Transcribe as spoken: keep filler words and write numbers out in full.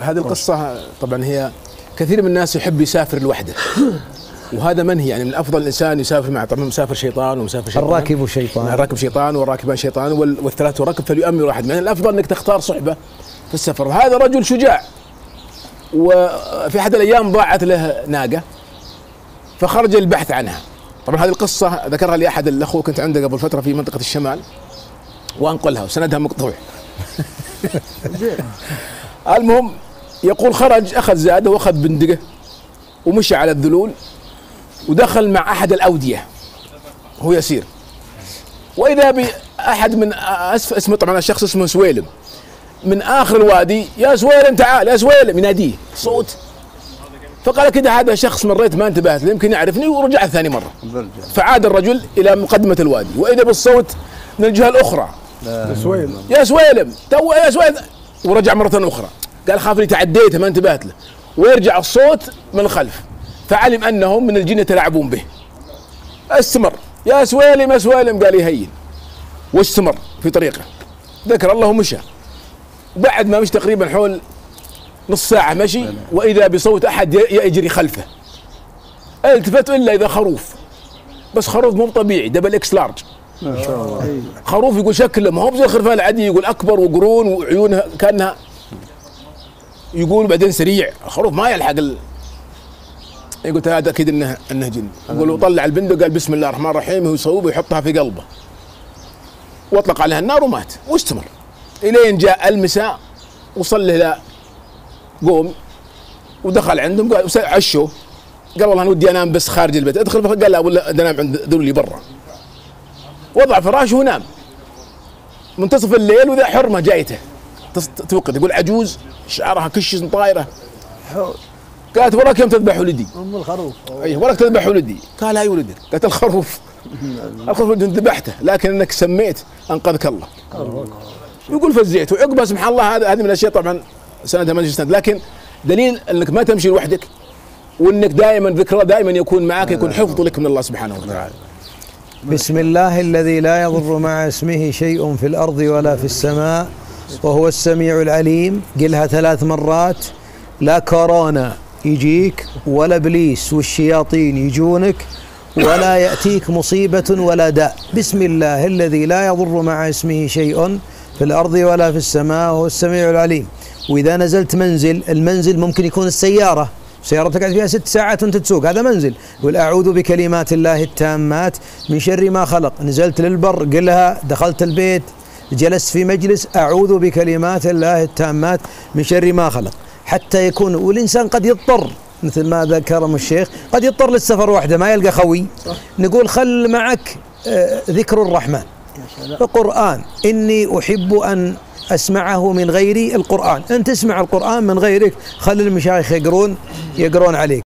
هذه القصة طبعا هي كثير من الناس يحب يسافر لوحده وهذا منهي، يعني من الافضل الانسان يسافر مع طبعا مسافر شيطان ومسافر شيطان الراكب شيطان الراكب شيطان والراكبان شيطان والثلاث ركب فليؤمر احد، يعني الافضل انك تختار صحبة في السفر. هذا رجل شجاع، وفي احد الايام ضاعت له ناقة فخرج البحث عنها. طبعا هذه القصة ذكرها لي احد الاخوه، كنت عنده قبل فترة في منطقة الشمال وانقلها وسندها مقطوع. المهم يقول خرج اخذ زاده واخذ بندقه ومشى على الذلول ودخل مع احد الاوديه وهو يسير، واذا باحد من اسمه طبعا الشخص اسمه سويلم من اخر الوادي، يا سويلم تعال يا سويلم يناديه صوت. فقال كده هذا شخص مريت ما انتبهت له يمكن يعرفني، ورجع ثاني مره. فعاد الرجل الى مقدمه الوادي واذا بالصوت من الجهه الاخرى، يا سويلم يا سويلم تو يا سويلم، ورجع مرة أخرى. قال خاف لي تعديته ما انتبهت له، ويرجع الصوت من خلف، فعلم أنهم من الجن يتلاعبون به. استمر يا سويلم يا سويلم، قال يهين، واستمر في طريقه. ذكر الله ومشى، وبعد ما مشى تقريبا حول نص ساعة مشي وإذا بصوت أحد يجري خلفه. التفت إلا إذا خروف، بس خروف مو طبيعي، دبل إكس لارج ما شاء الله. خروف يقول شكله ما هو زي الخرفان العادي، يقول اكبر وقرون وعيونها كانها، يقول بعدين سريع، الخروف ما يلحق ال... قلت هذا اكيد انه انه جن. يقول وطلع البندق قال بسم الله الرحمن الرحيم ويصوب ويحطها في قلبه واطلق عليها النار ومات، واستمر الين جاء المساء وصل له قوم ودخل عندهم قال عشوه. قال والله انا ودي انام بس خارج البيت، ادخل. قال لا ولا انام عند ذول اللي برا. وضع فراشه ونام منتصف الليل، وذا حرمه جايته توقد، يقول عجوز شعرها كش طايره، قالت وراك يوم تذبح ولدي ام الخروف. اي وراك تذبح ولدي. قال اي ولدك؟ قالت الخروف الخروف انت ذبحته لكن انك سميت انقذك الله. يقول فزيت وعقبه سبحان الله. هذا هذه من الاشياء طبعا سندها ما سند، لكن دليل انك ما تمشي لوحدك، وانك دائما ذكرى دائما يكون معك، يكون حفظ لك من الله سبحانه وتعالى. بسم الله الذي لا يضر مع اسمه شيء في الأرض ولا في السماء وهو السميع العليم. قلها ثلاث مرات، لا كورونا يجيك ولا ابليس والشياطين يجونك ولا يأتيك مصيبة ولا داء. بسم الله الذي لا يضر مع اسمه شيء في الأرض ولا في السماء وهو السميع العليم. وإذا نزلت منزل، المنزل ممكن يكون السيارة، سيارة تقعد فيها ست ساعات وانت تسوق، هذا منزل. قل أعوذ بكلمات الله التامات من شر ما خلق. نزلت للبر قلها، دخلت البيت جلست في مجلس أعوذ بكلمات الله التامات من شر ما خلق. حتى يكون، والإنسان قد يضطر مثل ما ذكر الشيخ، قد يضطر للسفر وحده ما يلقى خوي، نقول خل معك ذكر الرحمن القرآن. إني أحب أن أسمعه من غيري القرآن، أنت اسمع القرآن من غيرك، خلي المشايخ يقرون يقرون عليك.